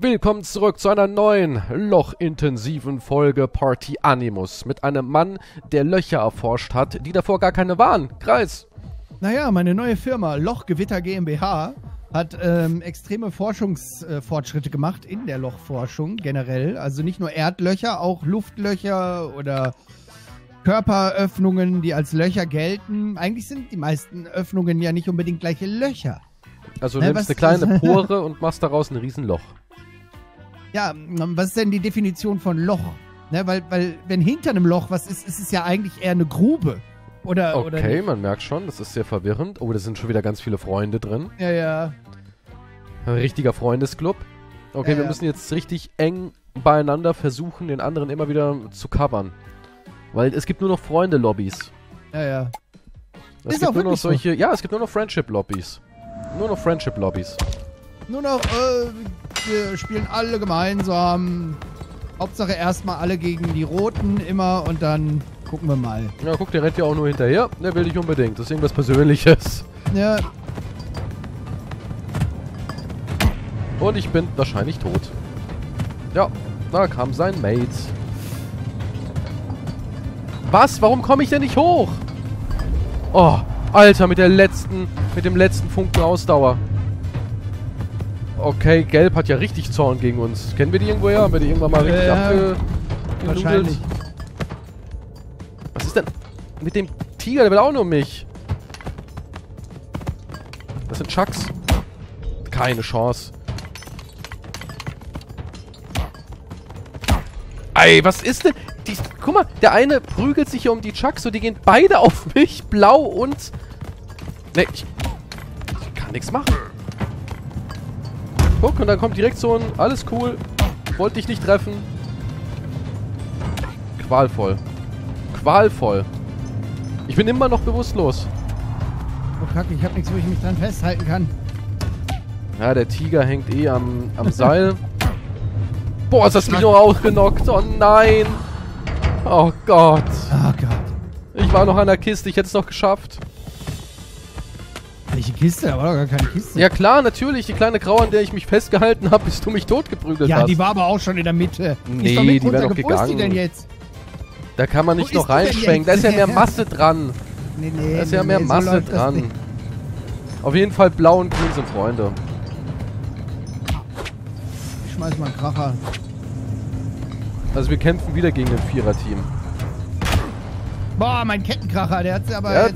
Willkommen zurück zu einer neuen, lochintensiven Folge Party Animals mit einem Mann, der Löcher erforscht hat, die davor gar keine waren. Kreis! Naja, meine neue Firma Loch Gewitter GmbH hat extreme Forschungsfortschritte gemacht in der Lochforschung generell. Also nicht nur Erdlöcher, auch Luftlöcher oder Körperöffnungen, die als Löcher gelten. Eigentlich sind die meisten Öffnungen ja nicht unbedingt gleiche Löcher. Also du nimmst eine kleine Pore und machst daraus ein Riesenloch. Ja, was ist denn die Definition von Loch? Ne, weil wenn hinter einem Loch was ist, ist es ja eigentlich eher eine Grube. Oder, okay, oder man merkt schon, das ist sehr verwirrend. Oh, da sind schon wieder ganz viele Freunde drin. Ja, ja. Ein richtiger Freundesclub. Okay, ja, wir müssen jetzt richtig eng beieinander versuchen, den anderen immer wieder zu covern. Weil es gibt nur noch Freunde-Lobbys. Ja, ja. Es gibt nur noch solche... Ja, es gibt nur noch Friendship-Lobbys. Nur noch Friendship-Lobbys. Nur noch, wir spielen alle gemeinsam. Hauptsache erstmal alle gegen die Roten immer und dann gucken wir mal. Ja, guck, der rennt ja auch nur hinterher. Der will dich unbedingt. Das ist irgendwas Persönliches. Ja. Und ich bin wahrscheinlich tot. Ja, da kam sein Mate. Was? Warum komme ich denn nicht hoch? Oh, Alter, mit dem letzten Funken Ausdauer. Okay, Gelb hat ja richtig Zorn gegen uns. Kennen wir die irgendwo her? Haben wir die irgendwann mal richtig wahrscheinlich. Was ist denn mit dem Tiger? Der will auch nur mich. Das sind Chucks. Keine Chance. Ey, was ist denn? Guck mal, der eine prügelt sich hier um die Chucks und die gehen beide auf mich. Blau und... Ne, ich kann nichts machen. Guck, und dann kommt direkt so ein... Alles cool. Wollte dich nicht treffen. Qualvoll. Qualvoll. Ich bin immer noch bewusstlos. Oh Kacke, ich hab nichts, wo ich mich dran festhalten kann. Ja, der Tiger hängt eh am Seil. Boah, ist das mich noch ausgenockt. Oh nein. Oh Gott. Oh Gott. Ich war noch an der Kiste. Ich hätte es noch geschafft. Welche Kiste? Da war doch gar keine Kiste. Ja klar, natürlich. Die kleine Graue, an der ich mich festgehalten habe, bis du mich totgeprügelt hast. Ja, die war aber auch schon in der Mitte. Nee, die wäre doch gegangen. Wo ist die denn jetzt? Da kann man nicht noch reinschwenken. Da ist ja mehr Masse dran. Nee, nee. Da ist ja mehr Masse dran. Auf jeden Fall Blau und Grün sind Freunde. Ich schmeiß mal einen Kracher. Also wir kämpfen wieder gegen ein Vierer-Team. Boah, mein Kettenkracher, der hat's aber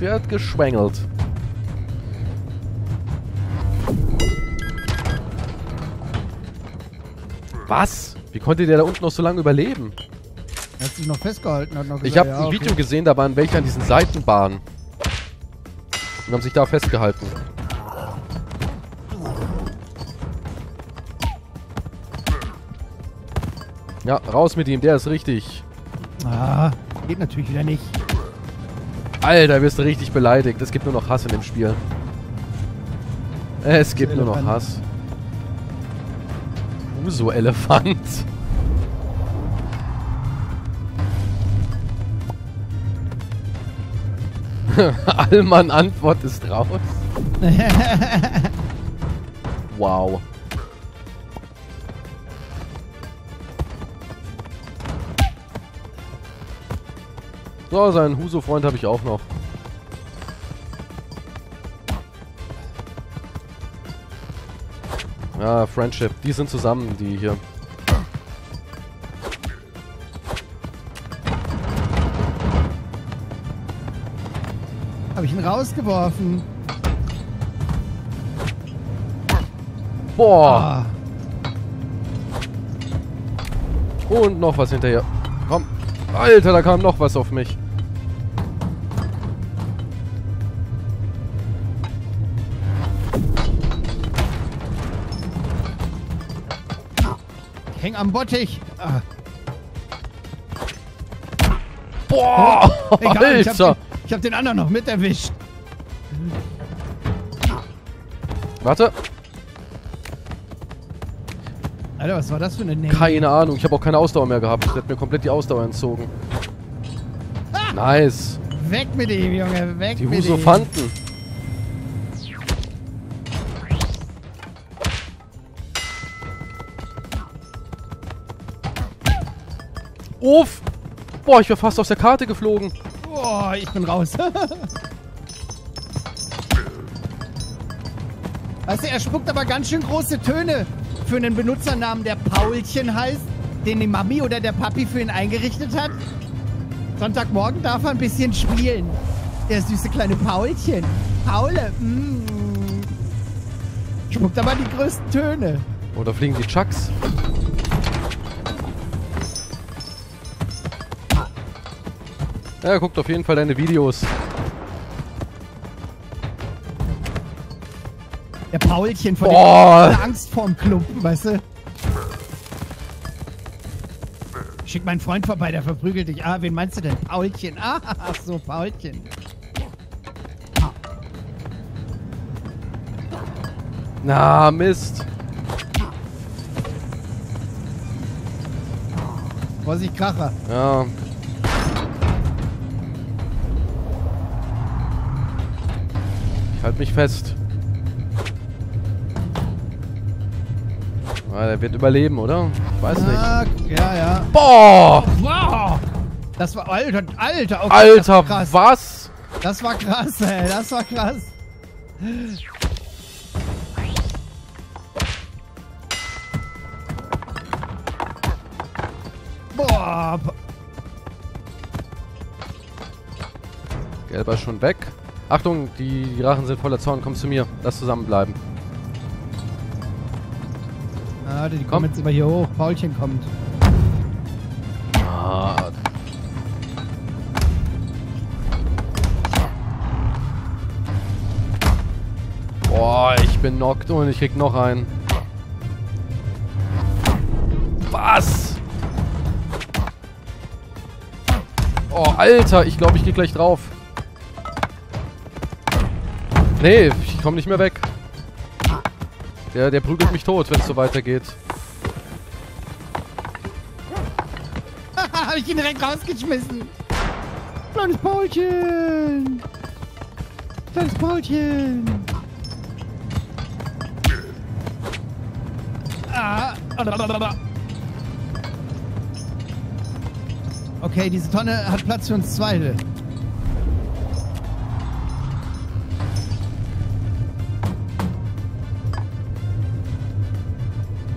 der hat geschwängelt. Was? Wie konnte der da unten noch so lange überleben? Er hat sich noch festgehalten. Hat noch gesagt, ich habe ein Video gesehen, da waren welche an diesen Seitenbahnen. Und haben sich da festgehalten. Ja, raus mit ihm, der ist richtig. Ah, geht natürlich wieder nicht. Alter, wirst du richtig beleidigt. Es gibt nur noch Hass in dem Spiel. Es gibt nur noch Hass. Uso-Elefant. Allmann Antwort ist raus. Wow. So, seinen Huso-Freund habe ich auch noch. Ah, Friendship. Die sind zusammen, die hier. Habe ich ihn rausgeworfen. Boah. Ah. Und noch was hinterher. Komm. Alter, da kam noch was auf mich. Ich häng am Bottich. Ah. Boah, egal, Alter. Ich hab den anderen noch mit erwischt. Warte. Alter, was war das für eine Nähe? Keine Ahnung, ich habe auch keine Ausdauer mehr gehabt. Der hat mir komplett die Ausdauer entzogen. Ah! Nice. Weg mit ihm, Junge, weg mit ihm. Die Husofanten. Of! Boah, ich wäre fast aus der Karte geflogen. Boah, ich bin raus. Weißt du, er spuckt aber ganz schön große Töne für einen Benutzernamen, der Paulchen heißt, den die Mami oder der Papi für ihn eingerichtet hat. Sonntagmorgen darf er ein bisschen spielen. Der süße kleine Paulchen. Paule, spuckt aber die größten Töne. Oh, da fliegen die Chucks. Ja, guckt auf jeden Fall deine Videos. Der Paulchen von der Angst vorm Klumpen, weißt du? Schick meinen Freund vorbei, der verprügelt dich. Ah, wen meinst du denn? Paulchen. Ah, ach so, Paulchen. Ah. Na, Mist. Vorsicht, Kracher. Ja. Ich halte mich fest. Ah, der wird überleben, oder? Ich weiß nicht. Ja, ja. Boah! Wow! Das war... Alter, Alter! Okay, Alter, das war krass. Was? Das war krass, ey. Das war krass. Boah! Gelber schon weg. Achtung, die Drachen sind voller Zorn. Komm zu mir. Lass zusammenbleiben. Ah, die kommen jetzt über hier hoch. Paulchen kommt. Ah. Boah, ich bin knockt und ich krieg noch einen. Was? Oh, Alter, ich glaube, ich gehe gleich drauf. Nee, ich komme nicht mehr weg. Der prügelt mich tot, wenn es so weitergeht. Hab ich ihn direkt rausgeschmissen. Kleines Paulchen. Kleines Paulchen. Ah. Okay, diese Tonne hat Platz für uns Zweite.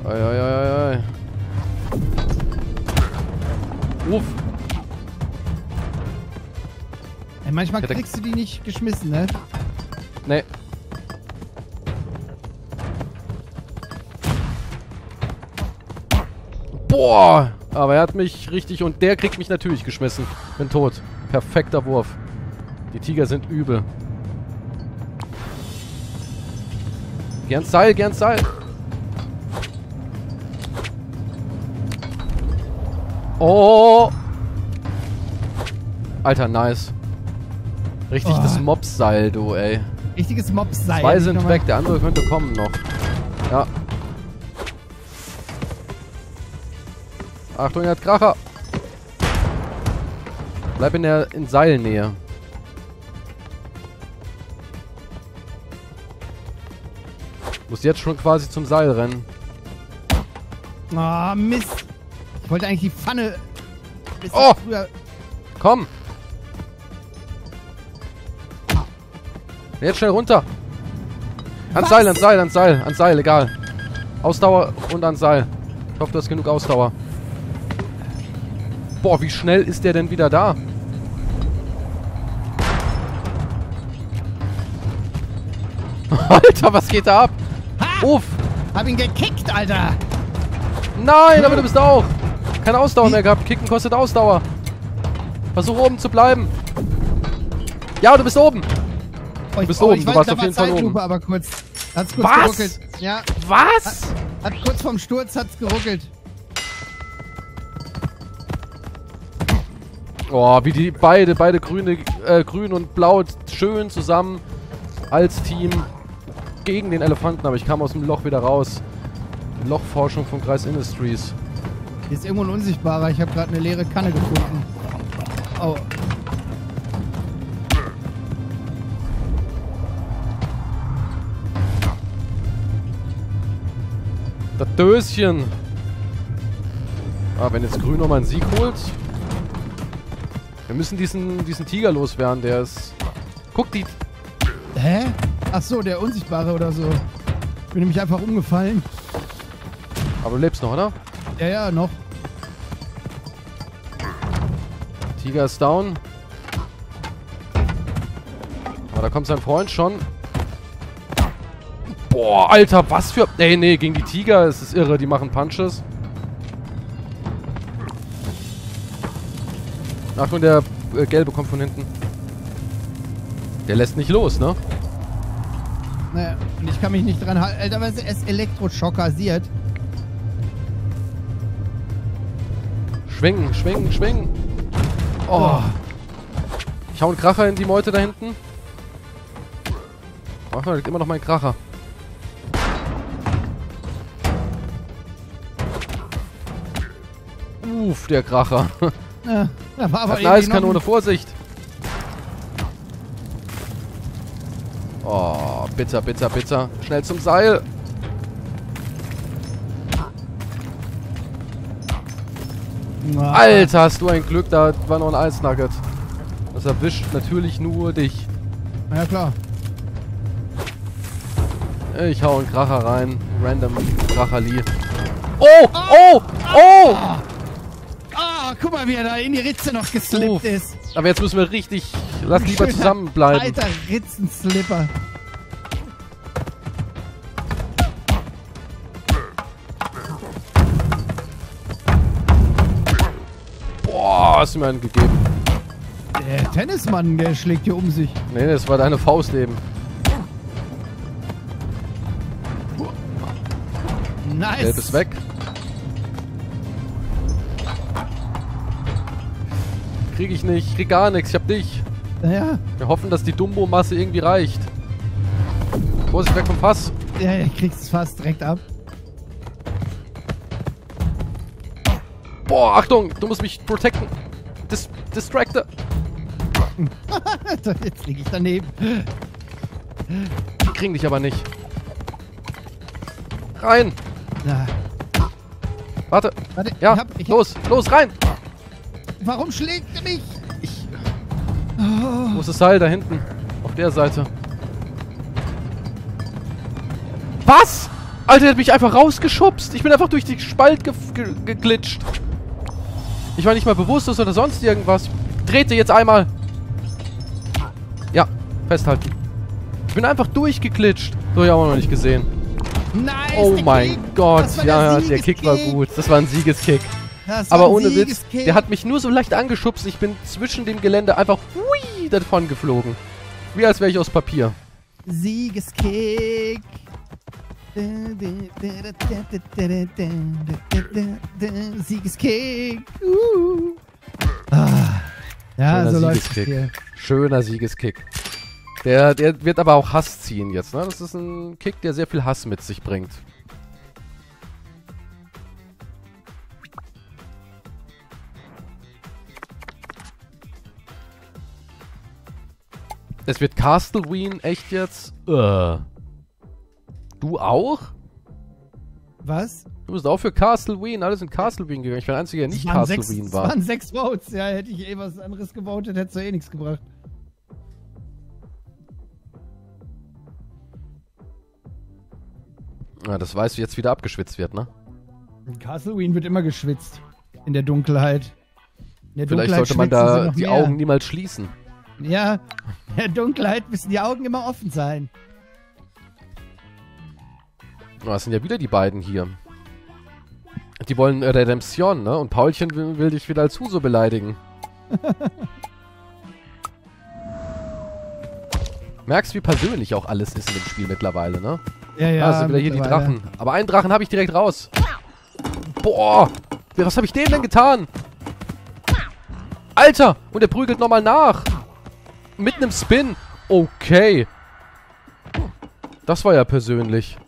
Eieieiei. Uff. Ey, manchmal kriegst du die nicht geschmissen, ne? Nee. Boah! Aber er hat mich richtig und der kriegt mich natürlich geschmissen. Bin tot. Perfekter Wurf. Die Tiger sind übel. Geh ans Seil, geh ans Seil. Oh! Alter, nice. Richtig das Mobseil, du, ey. Richtiges Mobseil. Zwei sind weg, der andere könnte kommen noch. Ja. Achtung, er hat Kracher. Bleib in Seilnähe. Muss jetzt schon quasi zum Seil rennen. Ah, Mist. Ich wollte eigentlich die Pfanne... Oh! Komm! Jetzt schnell runter! Ans Seil, ans Seil, ans Seil, ans Seil, egal. Ausdauer und ans Seil. Ich hoffe, du hast genug Ausdauer. Boah, wie schnell ist der denn wieder da? Alter, was geht da ab? Ha! Uff! Hab ihn gekickt, Alter! Nein, aber du bist auch! Keine Ausdauer mehr gehabt. Kicken kostet Ausdauer. Versuch oben zu bleiben. Ja, du bist oben. Du bist oben. Du warst auf jeden Fall oben. Aber kurz. Hat's kurz geruckelt. Ja. Was? Hat kurz vorm Sturz hat's geruckelt. Oh, wie die beide grüne, grün und blau schön zusammen als Team gegen den Elefanten. Aber ich kam aus dem Loch wieder raus. Lochforschung von Kreis Industries. Hier ist irgendwo ein Unsichtbarer. Ich habe gerade eine leere Kanne gefunden. Oh. Das Döschen. Wenn jetzt Grün nochmal einen Sieg holt. Wir müssen diesen Tiger loswerden, der ist... Guck die... Hä? Ach so, der Unsichtbare oder so. Ich bin nämlich einfach umgefallen. Aber du lebst noch, oder? Ja, ja, noch. Tiger ist down. Aber da kommt sein Freund schon. Boah, Alter, was für... Ey, nee, gegen die Tiger, es ist irre, die machen Punches. Achtung, der Gelbe kommt von hinten. Der lässt nicht los, ne? Naja, und ich kann mich nicht dran halten. Alter, weil es elektroschockersiert. Schwingen, schwingen, schwingen. Oh. Ich hau einen Kracher in die Meute da hinten. Ach, da liegt immer noch mein Kracher. Uff, der Kracher. Ja, da war aber Kanone, Vorsicht. Oh, bitter, bitter, bitter. Schnell zum Seil. Na. Alter, hast du ein Glück, da war noch ein Eisnugget. Das erwischt natürlich nur dich. Na ja, klar. Ich hau einen Kracher rein. Random Kracherli. Oh, oh, oh! Guck mal, wie er da in die Ritze noch geslippt ist. Aber jetzt müssen wir richtig... Lass lieber zusammenbleiben. Alter Ritzenslipper. Boah, hast du mir einen gegeben. Der Tennismann, der schlägt hier um sich. Nee, das war deine Faust eben. Nice. Gelb ist weg. Krieg ich nicht, krieg gar nichts, ich hab dich. Ja. Wir hoffen, dass die Dumbo-Masse irgendwie reicht. Vorsicht, weg vom Fass. Ja, ja, kriegst das Fass direkt ab. Boah, Achtung, du musst mich protecten. Distracte. Jetzt lieg ich daneben. Die kriegen dich aber nicht. Rein. Na. Warte. Warte. Ja, ich hab... Los, los, rein. Warum schlägt er mich? Wo ist das Seil da hinten? Auf der Seite. Was? Alter, der hat mich einfach rausgeschubst. Ich bin einfach durch die Spalt geglitscht. Ich war nicht mal bewusstlos oder sonst irgendwas. Ich trete jetzt einmal. Ja, festhalten. Ich bin einfach durchgeglitscht. So, ich habe auch noch nicht gesehen. Nice, oh mein Gott. Ja, der Kick war gut. Das war ein Siegeskick. Aber ohne Witz, der hat mich nur so leicht angeschubst. Ich bin zwischen dem Gelände einfach hui, davon geflogen. Wie als wäre ich aus Papier. Siegeskick. Siegeskick. Ja, schöner so läuft es hier. Schöner Siegeskick. Der wird aber auch Hass ziehen jetzt, ne? Das ist ein Kick, der sehr viel Hass mit sich bringt. Es wird Castle Wien, echt jetzt? Du auch? Was? Du bist auch für Castle Wien, alles in Castle Wien gegangen. Ich war der Einzige, der nicht Castle Wien war. Es waren 6 Votes, ja, hätte ich eh was anderes gewotet, hätte es ja eh nichts gebracht. Na, das weißt du jetzt, wie da abgeschwitzt wird, ne? In Castle Wien wird immer geschwitzt. In der Dunkelheit. In der Vielleicht Dunkelheit sollte man da die Augen niemals schließen. Ja, in der Dunkelheit müssen die Augen immer offen sein. Das sind ja wieder die beiden hier. Die wollen Redemption, ne? Und Paulchen will dich wieder als Huso beleidigen. Merkst, wie persönlich auch alles ist in dem Spiel mittlerweile, ne? Ja, ja. Da sind wieder hier die Drachen. Aber einen Drachen habe ich direkt raus. Boah! Was habe ich dem denn getan? Alter! Und er prügelt nochmal nach. Mit einem Spin. Okay. Das war ja persönlich.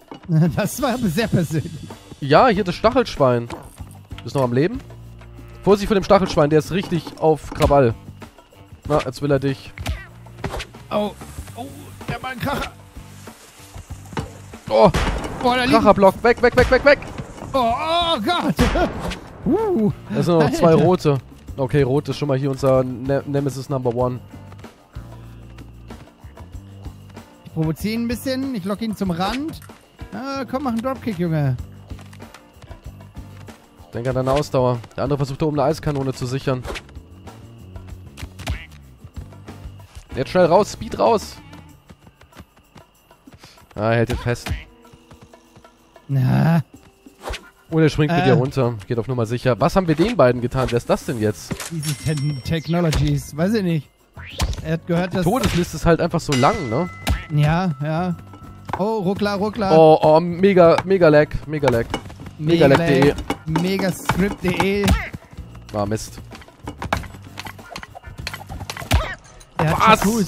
Das war sehr persönlich. Ja, hier das Stachelschwein. Bist du noch am Leben? Vorsicht vor dem Stachelschwein, der ist richtig auf Krawall. Na, jetzt will er dich. Oh. Oh, der war ein Kracher. Oh. Kracherblock. Weg, weg, weg, weg, weg. Oh, oh Gott. Das sind nur noch zwei rote. Okay, rot ist schon mal hier unser Nemesis Number One. Ich provoziere ihn ein bisschen, ich locke ihn zum Rand. Ah, komm, mach einen Dropkick, Junge. Denk an deine Ausdauer. Der andere versucht da oben eine Eiskanone zu sichern. Jetzt schnell raus, Speed raus. Ah, hält ihn fest. Na. Oh, der springt mit dir runter. Geht auf Nummer sicher. Was haben wir den beiden getan? Wer ist das denn jetzt? Diese Tenden Technologies, weiß ich nicht. Er hat gehört, dass... Die Todesliste ist halt einfach so lang, ne? Ja, ja. Oh, Ruckler, Ruckler. Oh, oh, mega lag. Megascript.de. Megascript.de. Ah, Mist. Der hat Tattoos.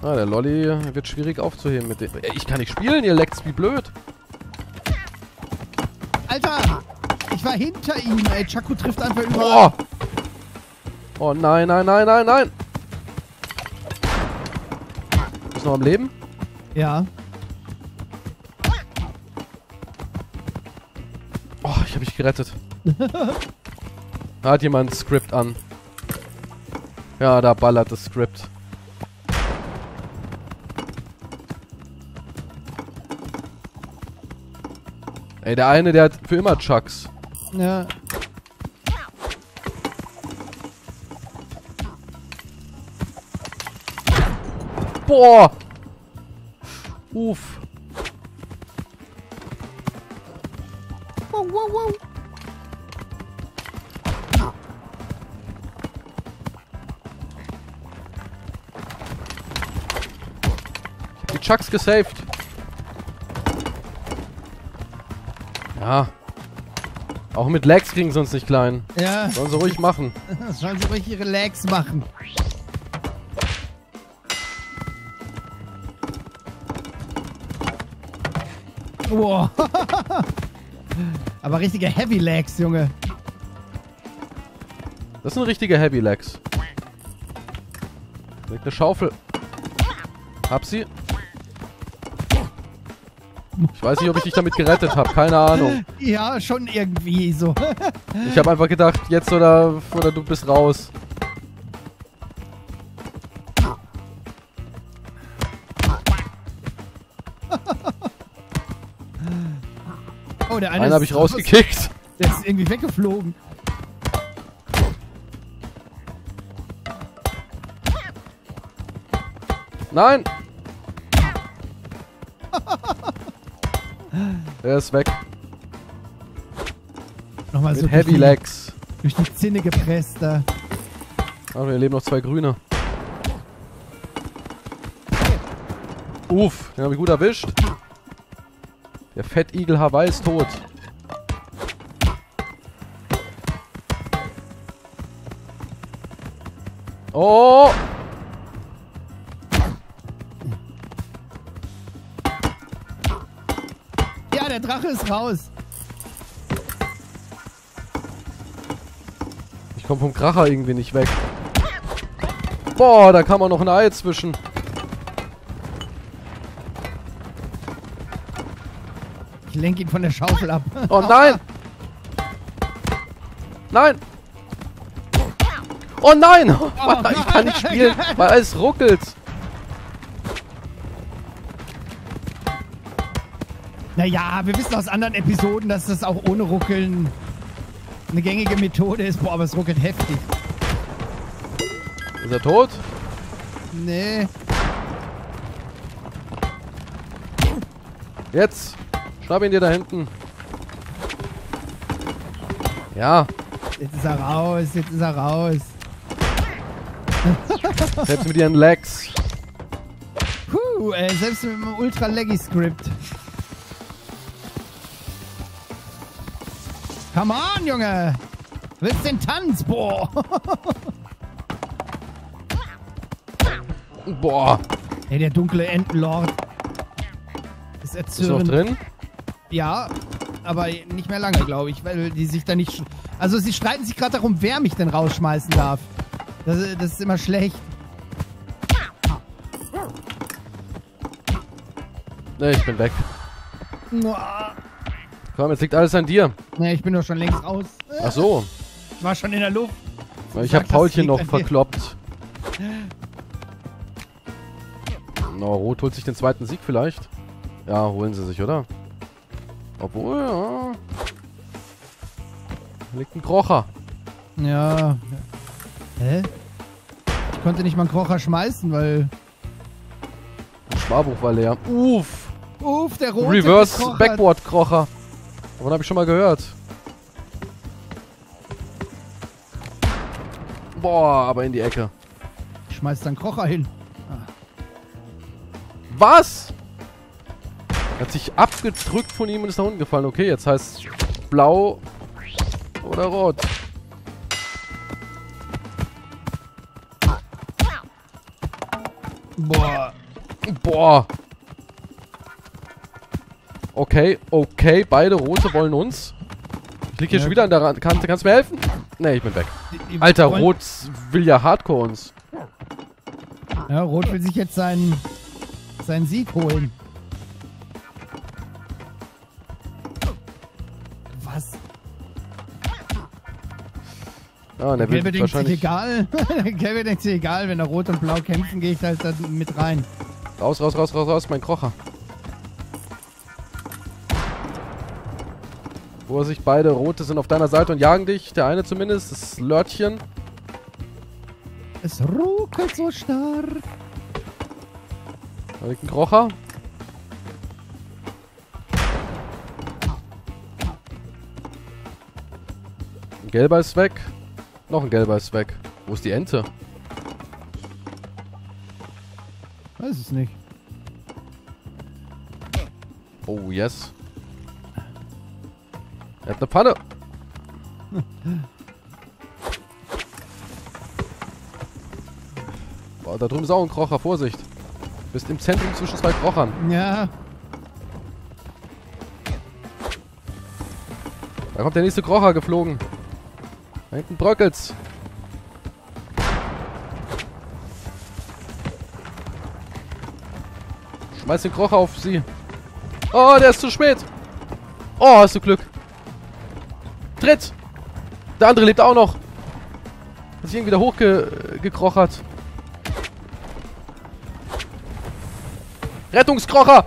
Ah, der Lolli wird schwierig aufzuheben mit dem. Ich kann nicht spielen, ihr laggt wie blöd. Alter, ich war hinter ihm, ey. Chaco trifft einfach überall. Oh, nein. Bist du noch am Leben? Ja. Oh, ich hab mich gerettet. Da hat jemand ein Skript an. Ja, da ballert das Skript. Ey, der eine, der hat für immer Chucks. Ja. Boah! Uff. Wow. Die Chucks gesaved. Ja. Auch mit Lags kriegen sie uns nicht klein. Ja. Sollen sie ruhig machen. Sollen sie ruhig ihre Lags machen. Wow. Aber richtige Heavy Lags, Junge. Das sind richtige Heavy Lags. Leg eine Schaufel. Hab sie. Ich weiß nicht, ob ich dich damit gerettet habe. Keine Ahnung. Ja, schon irgendwie so. Ich habe einfach gedacht, jetzt oder du bist raus. Oh, der eine habe ich rausgekickt. Der ist irgendwie weggeflogen. Nein! Er ist weg. Nochmal mit so Heavy Legs. Durch die Zinne gepresst da. Aber wir leben noch zwei Grüne. Uff, den habe ich gut erwischt. Der Fettigel Hawaii ist tot. Oh! Ja, der Drache ist raus. Ich komme vom Kracher irgendwie nicht weg. Boah, da kam auch noch ein Ei zwischen. Ich lenke ihn von der Schaufel ab. Oh nein! Nein! Oh nein! Oh, Mann, ich kann nicht spielen, weil alles ruckelt. Naja, wir wissen aus anderen Episoden, dass das auch ohne Ruckeln eine gängige Methode ist. Boah, aber es ruckelt heftig. Ist er tot? Nee. Jetzt! Schnapp ihn dir da hinten. Ja. Jetzt ist er raus, jetzt ist er raus. Selbst mit ihren Lags. Puh, ey, selbst mit einem Ultra-Laggy-Script. Come on, Junge. Willst den Tanz, boah. Boah. Ey, der dunkle Entenlord. Ist erzürnt. Ist noch drin? Ja, aber nicht mehr lange, glaube ich, weil die sich da nicht... Also sie streiten sich gerade darum, wer mich denn rausschmeißen darf. Das ist immer schlecht. Ne, ich bin weg. Komm, jetzt liegt alles an dir. Ne, ich bin doch schon längst raus. Ach so. Ich war schon in der Luft. Ich hab Paulchen noch verkloppt. No, Rot holt sich den zweiten Sieg vielleicht. Ja, holen sie sich, oder? Obwohl, ja. Da liegt ein Krocher. Ja. Hä? Ich konnte nicht mal einen Krocher schmeißen, weil... Das Sparbuch war leer. Uff! Uff, der rote Reverse Backward Krocher. Davon habe ich schon mal gehört. Boah, aber in die Ecke. Ich schmeiß dann Krocher hin. Ah. Was? Hat sich abgedrückt von ihm und ist nach unten gefallen. Okay, jetzt heißt es blau oder rot. Boah. Boah. Okay, okay, beide Rote wollen uns. Ich liege hier schon wieder an der Kante. Kannst du mir helfen? Ne, ich bin weg. Alter, Rot will ja Hardcore uns. Ja, Rot will sich jetzt seinen Sieg holen. Was? Ja, der Gelbe denkt sich egal. Der Gelbe denkt sich egal, wenn er Rot und Blau kämpfen, gehe ich da jetzt mit rein. Raus, raus, raus, raus, raus, mein Krocher. Vorsicht, beide Rote sind auf deiner Seite und jagen dich. Der eine zumindest, das Lörtchen. Es ruckelt so stark. Da liegt ein Krocher. Ein Gelber ist weg. Noch ein Gelber ist weg. Wo ist die Ente? Weiß es nicht. Oh, yes. Er hat eine Pfanne. Boah, da drüben ist auch ein Krocher. Vorsicht. Du bist im Zentrum zwischen zwei Krochern. Ja. Da kommt der nächste Krocher geflogen. Da hinten bröckelt's. Schmeiß den Krocher auf sie. Oh, der ist zu spät. Oh, hast du Glück. Tritt! Der andere lebt auch noch. Hat sich irgendwie da hochgekrochert. Rettungskrocher!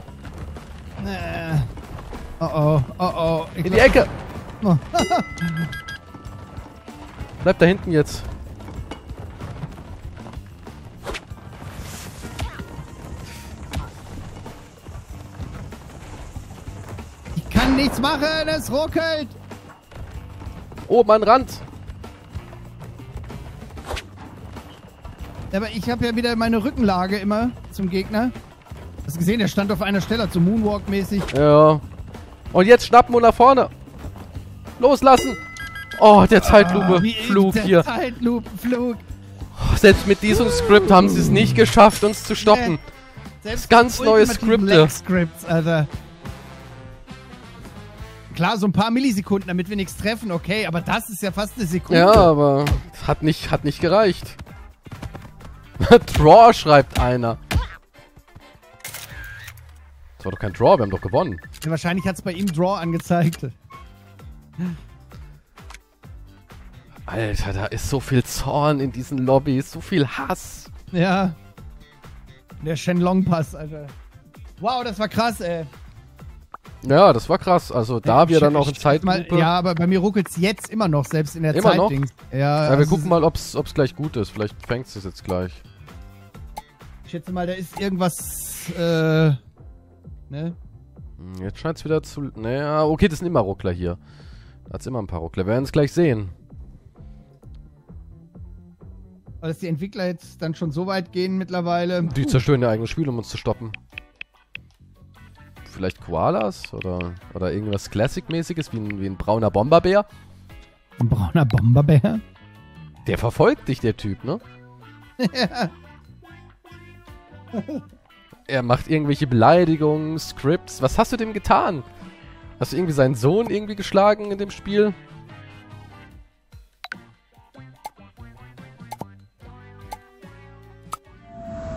Oh oh, oh oh. In die Ecke! Oh. Bleib da hinten jetzt. Ich kann nichts machen, es ruckelt! Oben an den Rand. Aber ich habe ja wieder meine Rückenlage immer zum Gegner. Hast du gesehen, der stand auf einer Stelle, so Moonwalk-mäßig. Ja. Und jetzt schnappen und nach vorne. Loslassen. Oh, der Zeitlupe-Flug hier. Zeitlupe-Flug. Oh, selbst mit diesem Skript haben sie es nicht geschafft, uns zu stoppen. Das ganz neue Skripte. Alter. Klar, so ein paar Millisekunden, damit wir nichts treffen, okay, aber das ist ja fast eine Sekunde. Ja, aber hat nicht gereicht. Draw, schreibt einer. Das war doch kein Draw, wir haben doch gewonnen. Ja, wahrscheinlich hat es bei ihm Draw angezeigt. Alter, da ist so viel Zorn in diesen Lobbys, so viel Hass. Ja. Der Shenlong-Pass, Alter. Wow, das war krass, ey. Ja, das war krass. Also da wir dann auch in Zeitlupe... Ja, aber bei mir ruckelt's jetzt immer noch, selbst in der Zeit. Immer noch? Ja, also wir gucken mal, ob's gleich gut ist. Vielleicht fängst du es jetzt gleich. Ich schätze mal, da ist irgendwas... ne? Jetzt scheint's wieder zu... Naja, okay, das sind immer Ruckler hier. Da hat's immer ein paar Ruckler. Wir werden es gleich sehen. Aber dass die Entwickler jetzt dann schon so weit gehen mittlerweile... Die zerstören ihr eigenes Spiel, um uns zu stoppen. Vielleicht Koalas oder irgendwas Classic-mäßiges wie ein brauner Bomberbär. Ein brauner Bomberbär? Der verfolgt dich, der Typ, ne? Ja. Er macht irgendwelche Beleidigungen, Scripts. Was hast du dem getan? Hast du irgendwie seinen Sohn irgendwie geschlagen in dem Spiel?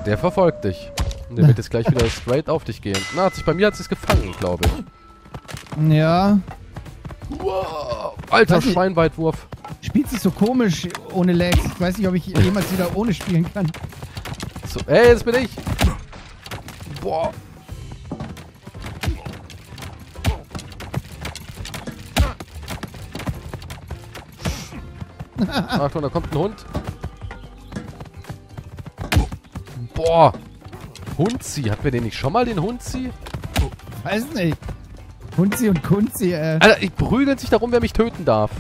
Der verfolgt dich. Der wird jetzt gleich wieder straight auf dich gehen. Na, bei mir hat sie es gefangen, glaube ich. Ja. Wow. Alter Schweinweitwurf. Spielt sich so komisch ohne Lags. Ich weiß nicht, ob ich jemals wieder ohne spielen kann. So, ey, jetzt bin ich. Boah. Achtung, da kommt ein Hund. Boah. Hunzi. Hatten wir den nicht schon mal, den Hunzi? Weiß nicht. Hunzi und Kunzi, Alter, ich brügeln sich darum, wer mich töten darf.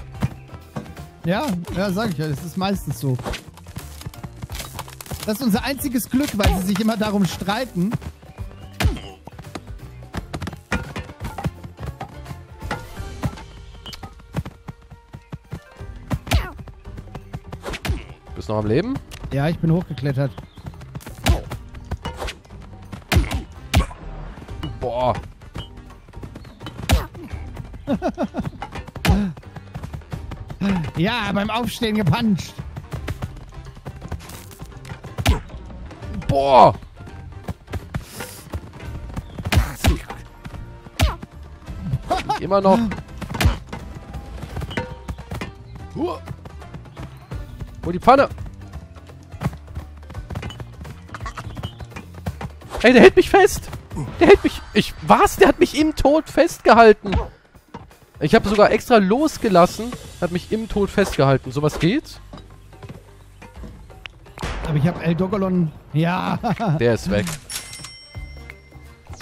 Ja, ja, sag ich ja. Das ist meistens so. Das ist unser einziges Glück, weil sie sich immer darum streiten. Bist du noch am Leben? Ja, ich bin hochgeklettert. Boah. Ja, beim Aufstehen gepuncht. Boah. Immer noch. Hol die Pfanne. Ey, der hält mich fest. Der hält mich... Was? Der hat mich im Tod festgehalten. Ich habe sogar extra losgelassen. Hat mich im Tod festgehalten. Sowas geht? Aber ich habe El Dogolon... Ja. Der ist weg.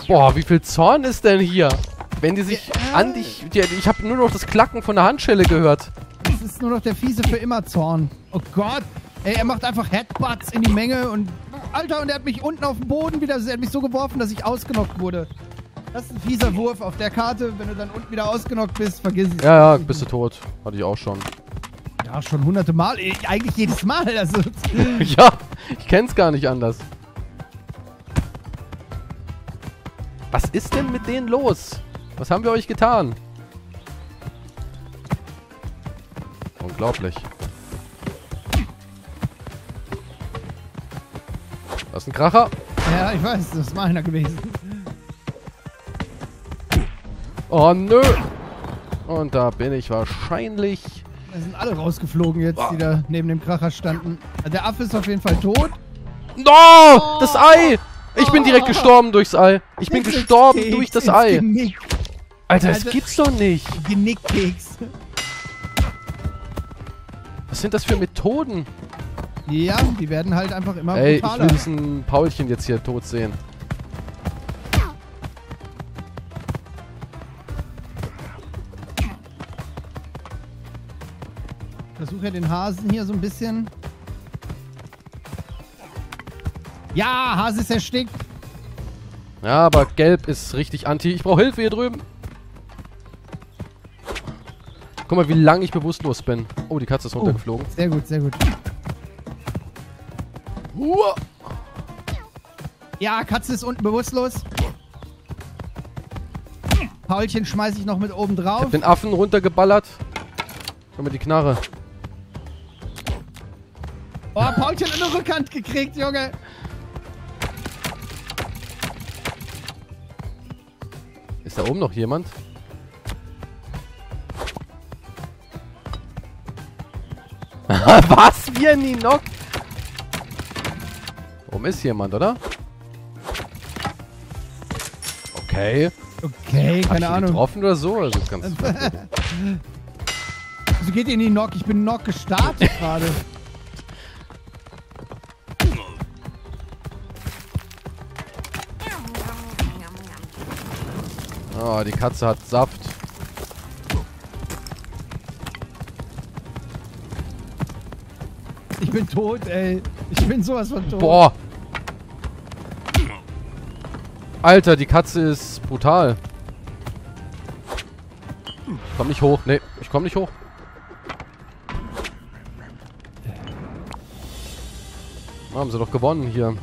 Boah, wie viel Zorn ist denn hier? Wenn die sich an dich... Ich habe nur noch das Klacken von der Handschelle gehört. Das ist nur noch der fiese für immer Zorn. Oh Gott. Ey, er macht einfach Headbutts in die Menge und... Alter, und er hat mich unten auf den Boden wieder... Er hat mich so geworfen, dass ich ausgenockt wurde. Das ist ein fieser Wurf auf der Karte. Wenn du dann unten wieder ausgenockt bist, vergiss es. Ja, ja, bist du tot. Hatte ich auch schon. Ja, schon hunderte Mal. Eigentlich jedes Mal. Also. Ja, ich kenn's gar nicht anders. Was ist denn mit denen los? Was haben wir euch getan? Unglaublich. Das ist ein Kracher. Ja, ich weiß, das ist meiner gewesen. Oh, nö. Und da bin ich wahrscheinlich... Da sind alle rausgeflogen jetzt, die da neben dem Kracher standen. Der Affe ist auf jeden Fall tot. No! Das Ei! Ich bin direkt gestorben durchs Ei. Ich bin gestorben durch das Ei. Genick. Alter, das gibt's doch nicht. Genickkeks. Was sind das für Methoden? Ja, die werden halt einfach immer brutaler. Ey, ich will diesen Paulchen jetzt hier tot sehen. Versuche ja den Hasen hier so ein bisschen. Ja, Hase ist erstickt. Ja, aber gelb ist richtig anti. Ich brauche Hilfe hier drüben. Guck mal, wie lange ich bewusstlos bin. Oh, die Katze ist runtergeflogen. Sehr gut, sehr gut. Ja, Katze ist unten bewusstlos. Paulchen schmeiße ich noch mit oben drauf. Ich hab den Affen runtergeballert. Guck mal, die Knarre. Oh, Paulchen in der Rückhand gekriegt, Junge. Ist da oben noch jemand? Was? Wir nie noch? Oben ist jemand, oder? Okay. Okay, keine Ahnung. Getroffen oder so? Das ist ganz Also geht ihr in die Knock? Ich bin Knock gestartet gerade. Oh, die Katze hat Saft. Ich bin tot, ey. Ich bin sowas von tot. Boah. Alter, die Katze ist brutal. Ich komm nicht hoch. Nee, ich komm nicht hoch. Haben sie doch gewonnen hier.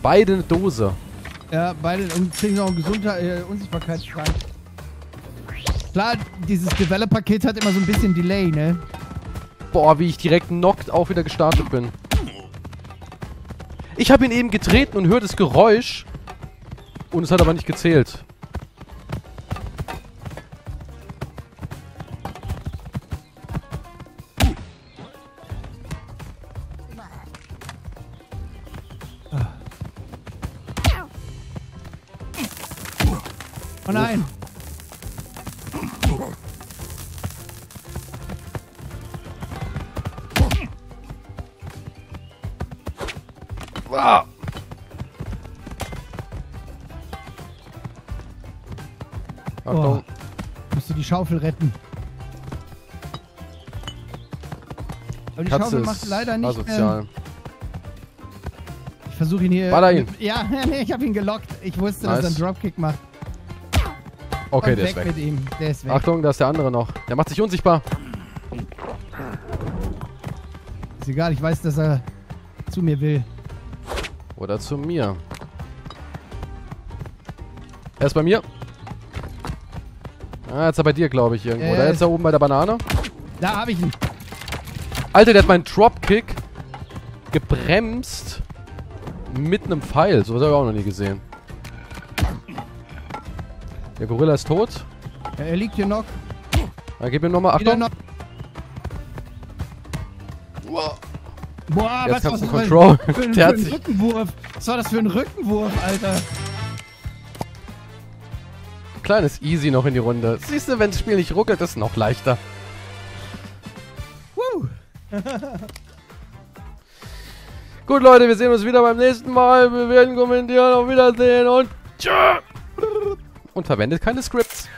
Beide eine Dose. Ja, beide. Und kriegen auch einen Unsichtbarkeitsschrank. Klar, dieses Developer-Kit hat immer so ein bisschen Delay, ne? Boah, wie ich direkt knockt auch wieder gestartet bin. Ich habe ihn eben getreten und hörte das Geräusch. Und es hat aber nicht gezählt. Oh nein! Wow. Achtung! Musst du die Schaufel retten. Aber die Katze Schaufel macht leider nicht asozial. Ich versuche ihn hier... Baller ihn! Ja, nee, ich habe ihn gelockt. Ich wusste, nice, dass er einen Dropkick macht. Okay, und der ist weg. Mit ihm. Der ist weg. Achtung, da ist der andere noch. Der macht sich unsichtbar. Ist egal, ich weiß, dass er zu mir will. Oder zu mir. Er ist bei mir. Ah, jetzt ist er bei dir, glaube ich, irgendwo. Oder jetzt da oben bei der Banane. Da habe ich ihn. Alter, der hat meinen Dropkick gebremst mit einem Pfeil. So was habe ich auch noch nie gesehen. Der Gorilla ist tot. Ja, er liegt hier noch. Dann gib ihm nochmal. Achtung. Noch. Boah, was war das für ein Rückenwurf? Was war das für ein Rückenwurf, Alter? Kleines Easy noch in die Runde. Siehst du, wenn das Spiel nicht ruckelt, ist es noch leichter. Gut, Leute, wir sehen uns wieder beim nächsten Mal. Wir werden kommentieren. Auf Wiedersehen und tschüss. Und verwendet keine Scripts.